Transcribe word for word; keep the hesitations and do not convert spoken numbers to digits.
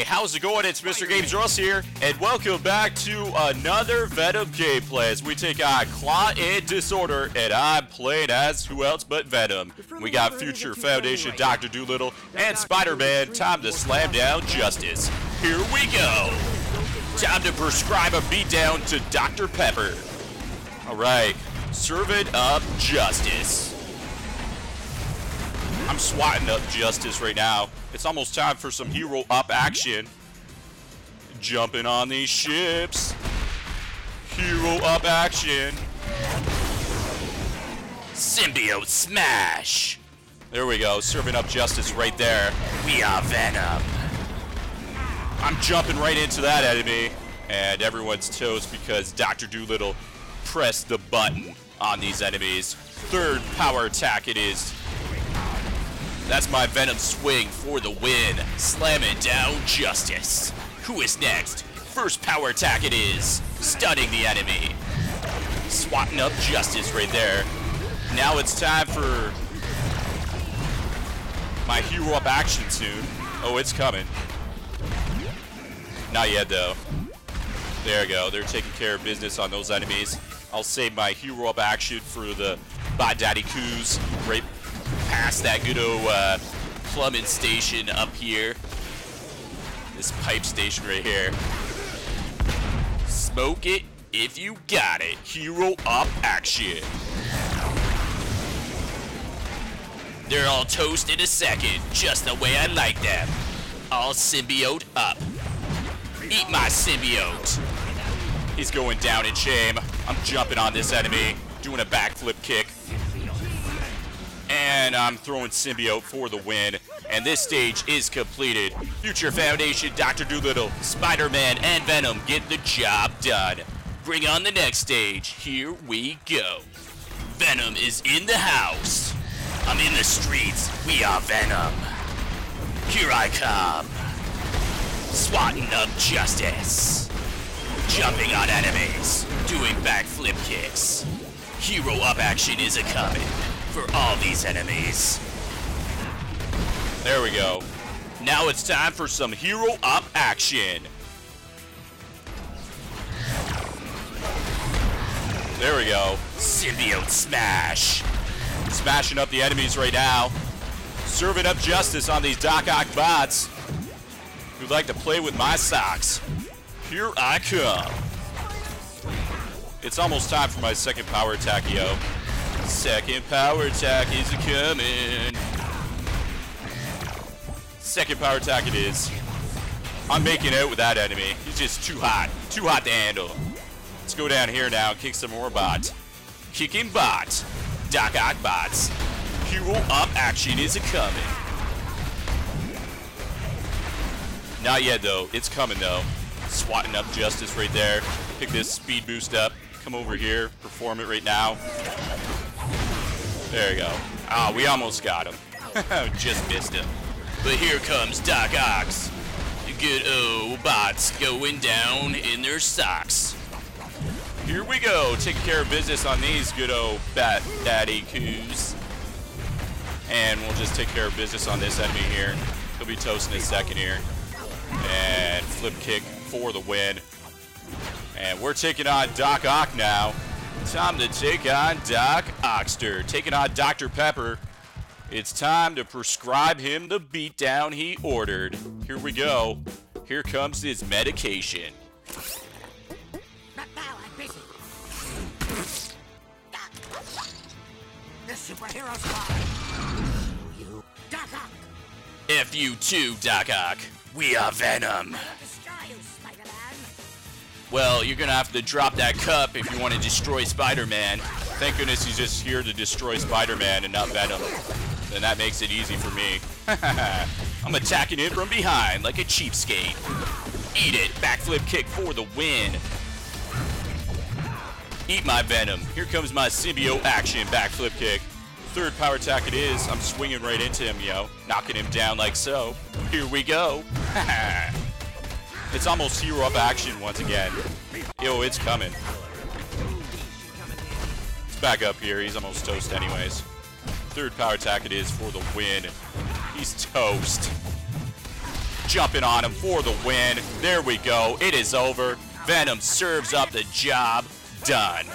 Hey, how's it going? It's Mister Games Ross here, and welcome back to another Venom gameplay as we take on Claw in Disorder, and I'm playing as who else but Venom. We got Future Foundation, Doctor Doolittle, and Spider-Man. Time to slam down justice. Here we go. Time to prescribe a beatdown to Doctor Pepper. Alright, servant up justice. I'm swatting up justice right now. It's almost time for some hero up action. Jumping on these ships. Hero up action. Symbiote smash. There we go. Serving up justice right there. We are Venom. I'm jumping right into that enemy. And everyone's toast because Doctor Doolittle pressed the button on these enemies. Third power attack it is. That's my Venom swing for the win. Slam it down, justice. Who is next? First power attack it is. Stunning the enemy. Swatting up justice right there. Now it's time for my hero up action soon. Oh, it's coming. Not yet, though. There we go. They're taking care of business on those enemies. I'll save my hero up action for the Bot Daddy Coos right past that good old uh, plumbing station up here. This pipe station right here. Smoke it if you got it. Hero up action. They're all toast in a second, just the way I like them. All symbiote up. Eat my symbiote. He's going down in shame. I'm jumping on this enemy, doing a backflip kick. And I'm throwing symbiote for the win. And this stage is completed. Future Foundation, Doctor Doolittle, Spider-Man, and Venom get the job done. Bring on the next stage. Here we go. Venom is in the house. I'm in the streets. We are Venom. Here I come. Swatting up justice. Jumping on enemies. Doing backflip kicks. Hero up action is a coming. For all these enemies. There we go. Now it's time for some hero up action. There we go. Symbiote smash. Smashing up the enemies right now. Serving up justice on these Doc Ock bots who like to play with my socks. Here I come. It's almost time for my second power attack, yo. Second power attack is a-coming. Second power attack it is. I'm making out with that enemy. He's just too hot. Too hot to handle. Let's go down here now and kick some more bots. Kicking bots. Doc Ock bots. Hero up action is a-coming. Not yet, though. It's coming, though. Swatting up justice right there. Pick this speed boost up. Come over here. Perform it right now. There you go. Ah, oh, we almost got him. Just missed him. But here comes Doc Ock. The good old bots going down in their socks. Here we go. Taking care of business on these good old bat daddy coos. And we'll just take care of business on this enemy here. He'll be toasting his second here. And flip kick for the win. And we're taking on Doc Ock now. Time to take on Doc Ockster. Taking on Doctor Pepper. It's time to prescribe him the beatdown he ordered. Here we go. Here comes his medication. F you too, Doc Ock. We are Venom. Well, you're gonna have to drop that cup if you want to destroy Spider-Man. Thank goodness he's just here to destroy Spider-Man and not Venom. Then that makes it easy for me. I'm attacking it from behind like a cheapskate. Eat it. Backflip kick for the win. Eat my Venom. Here comes my symbiote action backflip kick. Third power attack it is. I'm swinging right into him, yo. Knocking him down like so. Here we go. It's almost hero up action once again. Yo, it's coming. It's back up here. He's almost toast anyways. Third power attack it is for the win. He's toast. jumping on him for the win. There we go. It is over. Venom serves up the job. Done.